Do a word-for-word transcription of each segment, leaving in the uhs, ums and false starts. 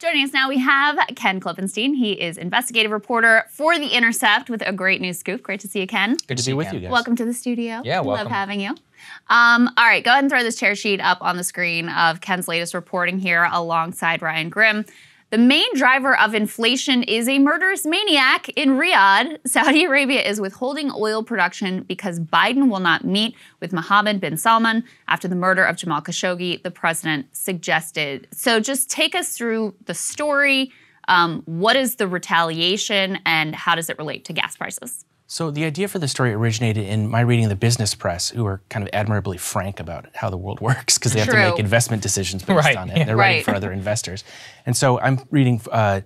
Joining us now, we have Ken Klippenstein. He is investigative reporter for The Intercept with a great new scoop. Great to see you, Ken. Good to be with you guys. Welcome to the studio. Yeah, welcome. Love having you. Um, all right, go ahead and throw this tear sheet up on the screen of Ken's latest reporting here alongside Ryan Grimm. The main driver of inflation is a murderous maniac in Riyadh. Saudi Arabia is withholding oil production because Biden will not meet with Mohammed bin Salman after the murder of Jamal Khashoggi, the president suggested. So just take us through the story. Um, what is the retaliation and how does it relate to gas prices? So the idea for the story originated in my reading of the business press, who are kind of admirably frank about how the world works because they have True. to make investment decisions based right. on it. Yeah. They're right. writing for other investors. And so I'm reading uh,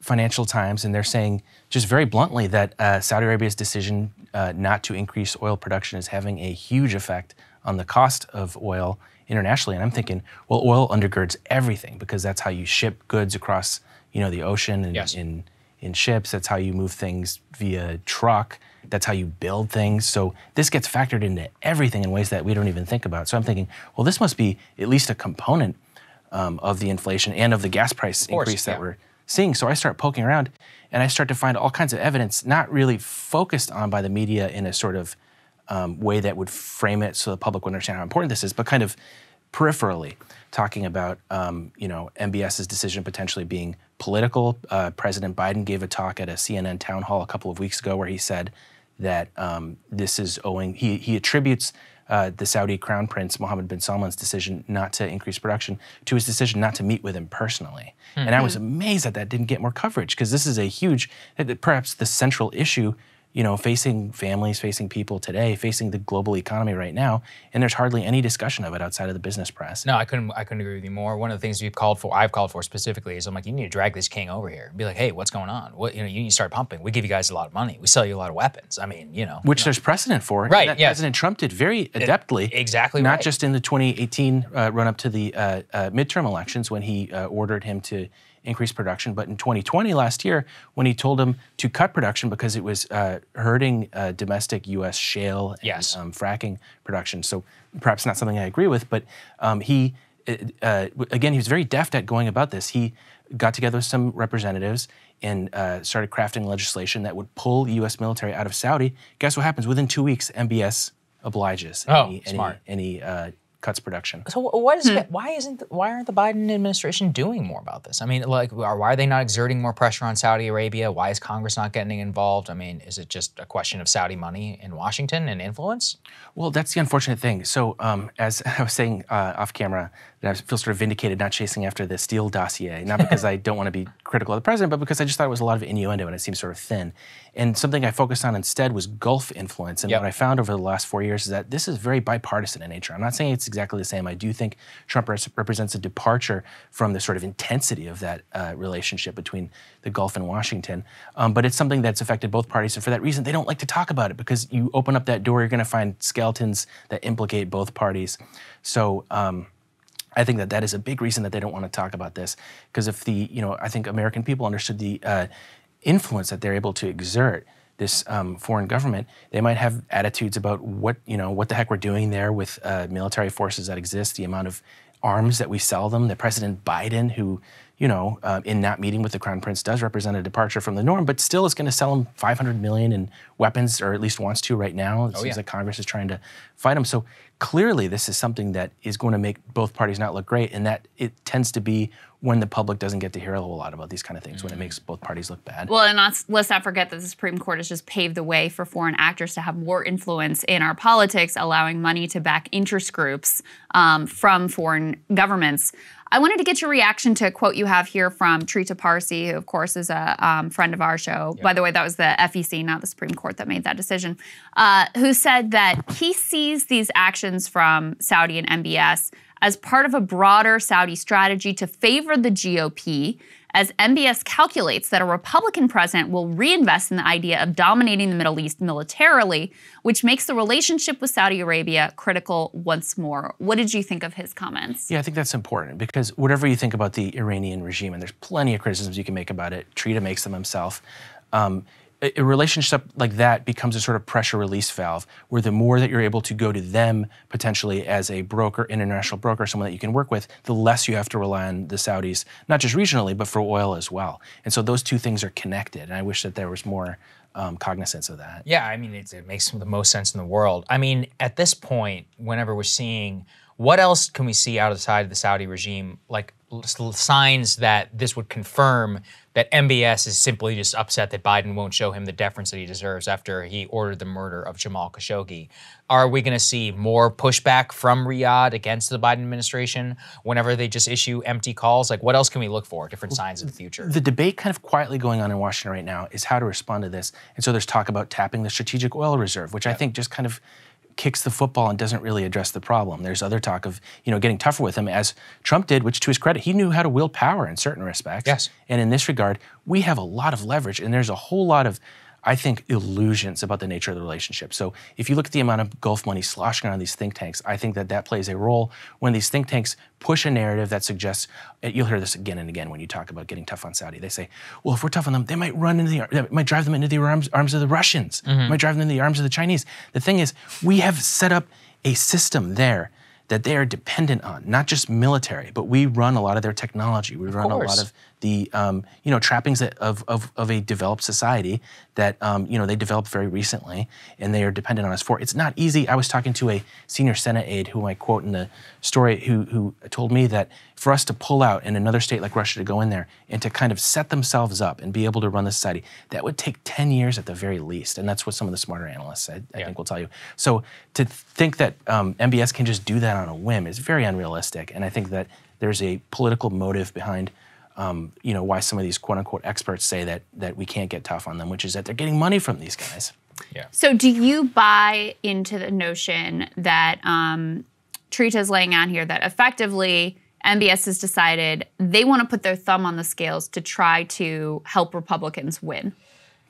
Financial Times, and they're saying just very bluntly that uh, Saudi Arabia's decision uh, not to increase oil production is having a huge effect on the cost of oil internationally. And I'm thinking, well, oil undergirds everything because that's how you ship goods across, you know, the ocean and yes. in in ships, that's how you move things via truck, that's how you build things. So this gets factored into everything in ways that we don't even think about. So I'm thinking, well, this must be at least a component um, of the inflation and of the gas price course, increase that yeah. we're seeing. So I start poking around and I start to find all kinds of evidence not really focused on by the media in a sort of um, way that would frame it so the public would understand how important this is, but kind of peripherally talking about, um, you know, M B S's decision potentially being political. Uh, President Biden gave a talk at a C N N town hall a couple of weeks ago where he said that um, this is owing, he, he attributes uh, the Saudi crown prince Mohammed bin Salman's decision not to increase production to his decision not to meet with him personally. Mm-hmm. And I was amazed that that didn't get more coverage because this is a huge, perhaps the central issue, you know, facing families, facing people today, facing the global economy right now, and there's hardly any discussion of it outside of the business press. No, I couldn't I couldn't agree with you more. One of the things we've called for, I've called for specifically, is I'm like, you need to drag this king over here. Be like, hey, what's going on? What, you know, you need to start pumping. We give you guys a lot of money. We sell you a lot of weapons. I mean, you know. Which you know. There's precedent for. Right, that yeah. President Trump did very adeptly. It, exactly Not right. just in the twenty eighteen uh, run-up to the uh, uh, midterm elections when he uh, ordered him to increase production, but in twenty twenty, last year, when he told him to cut production because it was uh, hurting uh, domestic U S shale and yes. um, fracking production. So perhaps not something I agree with, but um, he, uh, again, he was very deft at going about this. He got together with some representatives and uh, started crafting legislation that would pull the U S military out of Saudi. Guess what happens? Within two weeks, M B S obliges. Oh, any, smart. Any, any, uh, cuts production. So what is, hmm. why isn't why aren't the Biden administration doing more about this? I mean, like, why are they not exerting more pressure on Saudi Arabia? Why is Congress not getting involved? I mean, is it just a question of Saudi money in Washington and influence? Well, that's the unfortunate thing. So um, as I was saying uh, off camera, that I feel sort of vindicated not chasing after the Steele dossier, not because I don't want to be critical of the president, but because I just thought it was a lot of innuendo and it seemed sort of thin. And something I focused on instead was Gulf influence. And yep. what I found over the last four years is that this is very bipartisan in nature. I'm not saying it's exactly the same. I do think Trump res represents a departure from the sort of intensity of that uh, relationship between the Gulf and Washington. Um, but it's something that's affected both parties. And for that reason, they don't like to talk about it because you open up that door, you're going to find skeletons that implicate both parties. So, um, I think that that is a big reason that they don't want to talk about this, because if the, you know, I think American people understood the uh, influence that they're able to exert this um, foreign government, they might have attitudes about what, you know, what the heck we're doing there with uh, military forces that exist, the amount of arms that we sell them, that President Biden, who, you know, uh, in not meeting with the Crown Prince does represent a departure from the norm, but still is going to sell him five hundred million dollars in weapons, or at least wants to right now. It oh, seems yeah. like Congress is trying to fight him. So clearly this is something that is going to make both parties not look great, and that it tends to be when the public doesn't get to hear a whole lot about these kind of things, mm-hmm. when it makes both parties look bad. Well, and let's, let's not forget that the Supreme Court has just paved the way for foreign actors to have more influence in our politics, allowing money to back interest groups um, from foreign governments. I wanted to get your reaction to a quote you have here from Trita Parsi, who, of course, is a um, friend of our show. Yep. By the way, that was the F E C, not the Supreme Court, that made that decision, uh, who said that he sees these actions from Saudi and M B S as part of a broader Saudi strategy to favor the G O P, as M B S calculates that a Republican president will reinvest in the idea of dominating the Middle East militarily, which makes the relationship with Saudi Arabia critical once more. What did you think of his comments? Yeah, I think that's important, because whatever you think about the Iranian regime, and there's plenty of criticisms you can make about it, Trita makes them himself, um, a relationship like that becomes a sort of pressure release valve, where the more that you're able to go to them potentially as a broker, international broker, someone that you can work with, the less you have to rely on the Saudis, not just regionally, but for oil as well. And so those two things are connected. And I wish that there was more um, cognizance of that. Yeah, I mean, it, it makes the most sense in the world. I mean, at this point, whenever we're seeing, what else can we see outside of the Saudi regime, like signs that this would confirm that M B S is simply just upset that Biden won't show him the deference that he deserves after he ordered the murder of Jamal Khashoggi? Are we going to see more pushback from Riyadh against the Biden administration whenever they just issue empty calls? Like, what else can we look for, different signs of the future? The debate kind of quietly going on in Washington right now is how to respond to this. And so there's talk about tapping the strategic oil reserve, which yep. I think just kind of kicks the football and doesn't really address the problem. There's other talk of, you know, getting tougher with him, as Trump did, which to his credit, he knew how to wield power in certain respects. Yes. And in this regard, we have a lot of leverage, and there's a whole lot of, I think, illusions about the nature of the relationship. So if you look at the amount of Gulf money sloshing around these think tanks, I think that that plays a role when these think tanks push a narrative that suggests, you'll hear this again and again when you talk about getting tough on Saudi. They say, well, if we're tough on them, they might run into the, they might drive them into the arms, arms of the Russians, mm-hmm. might drive them into the arms of the Chinese. The thing is, we have set up a system there that they are dependent on, not just military, but we run a lot of their technology. We run a lot of the um, you know, trappings of, of, of a developed society that um, you know, they developed very recently, and they are dependent on us for. It's not easy. I was talking to a senior Senate aide who I quote in the story, who, who told me that for us to pull out and another state like Russia to go in there and to kind of set themselves up and be able to run the society, that would take ten years at the very least. And that's what some of the smarter analysts, I, I yeah. think, will tell you. So to think that um, M B S can just do that on a whim is very unrealistic, and I think that there's a political motive behind, um, you know, why some of these quote-unquote experts say that that we can't get tough on them, which is that they're getting money from these guys. Yeah. So, do you buy into the notion that um, Trita's laying out here, that effectively M B S has decided they want to put their thumb on the scales to try to help Republicans win?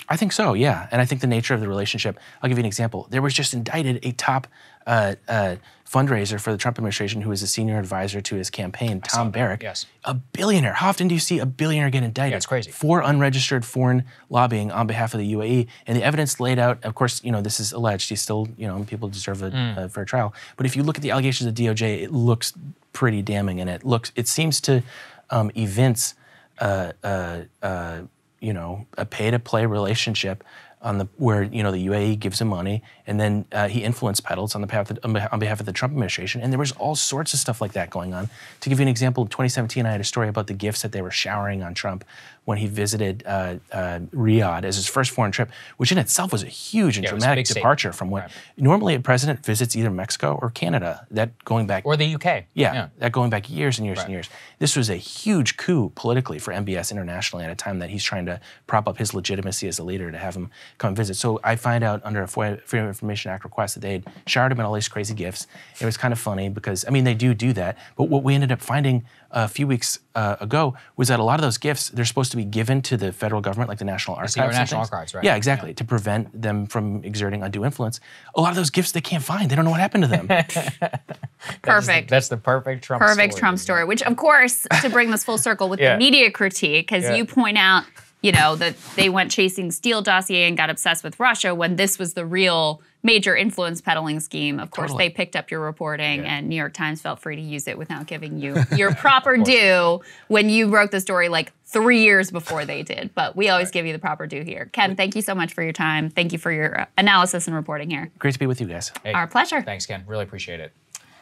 I think so, yeah. And I think the nature of the relationship, I'll give you an example. There was just indicted a top uh, uh, fundraiser for the Trump administration who was a senior advisor to his campaign, I Tom Barrick. Yes. A billionaire. How often do you see a billionaire get indicted? Yeah, it's crazy. For unregistered foreign lobbying on behalf of the U A E. And the evidence laid out, of course, you know, this is alleged. He's still, you know, people deserve a, mm. a fair trial. But if you look at the allegations of D O J, it looks pretty damning, and it looks, it seems to um, evince uh, uh, uh, you know, a pay-to-play relationship on the where you know the U A E gives him money, and then uh, he influence peddles on the behalf of the, on behalf of the Trump administration, and there was all sorts of stuff like that going on. To give you an example, in twenty seventeen, I had a story about the gifts that they were showering on Trump when he visited uh, uh, Riyadh as his first foreign trip, which in itself was a huge and yeah, dramatic departure state. From what right. normally a president visits either Mexico or Canada. That going back or the U K. Yeah, yeah. that going back years and years right. and years. This was a huge coup politically for M B S internationally at a time that he's trying to prop up his legitimacy as a leader to have him come visit. So I find out under a FOIA, Freedom of Information Act request, that they had showered him in all these crazy gifts. It was kind of funny because, I mean, they do do that, but what we ended up finding a few weeks uh, ago was that a lot of those gifts, they're supposed to be given to the federal government, like the National Archives. The National Archives, right? Yeah, exactly, yeah. to prevent them from exerting undue influence. A lot of those gifts they can't find. They don't know what happened to them. Perfect. That's the, that's the perfect Trump perfect story. Perfect Trump story, which of course, to bring this full circle with yeah. the media critique, because yeah. you point out, you know, that they went chasing Steele dossier and got obsessed with Russia when this was the real major influence peddling scheme. Of course, totally. They picked up your reporting yeah. and New York Times felt free to use it without giving you your proper due when you wrote the story like three years before they did. But we always right. give you the proper due here. Ken, thank you so much for your time. Thank you for your analysis and reporting here. Great to be with you guys. Hey, our pleasure. Thanks, Ken. Really appreciate it.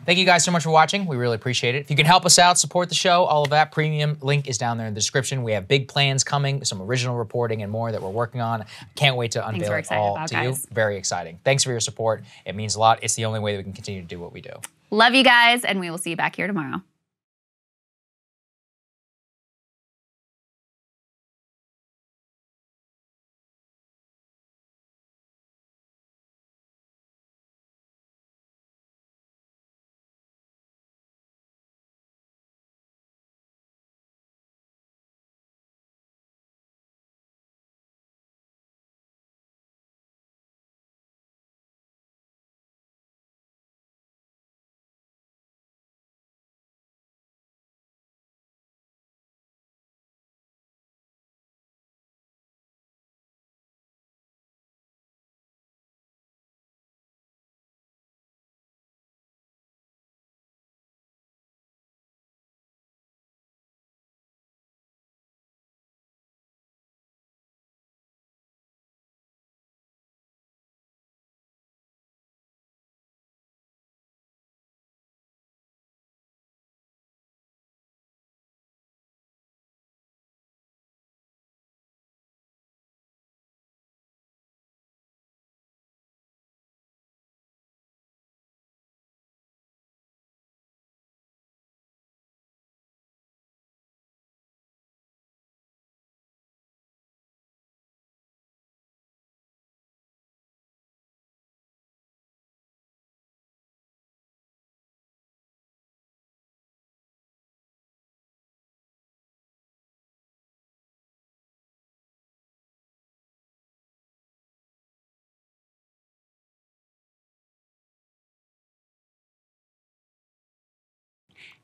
Thank you guys so much for watching. We really appreciate it. If you can help us out, support the show, all of that, premium link is down there in the description. We have big plans coming, some original reporting and more that we're working on. Can't wait to unveil it all to you. Very exciting. Thanks for your support. It means a lot. It's the only way that we can continue to do what we do. Love you guys, and we will see you back here tomorrow.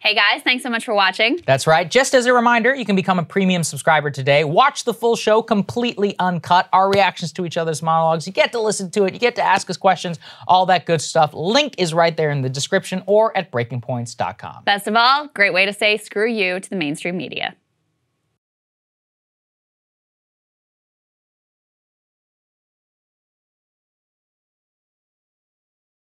Hey guys, thanks so much for watching. That's right. Just as a reminder, you can become a premium subscriber today. Watch the full show completely uncut, our reactions to each other's monologues. You get to listen to it. You get to ask us questions, all that good stuff. Link is right there in the description or at breaking points dot com. Best of all, great way to say screw you to the mainstream media.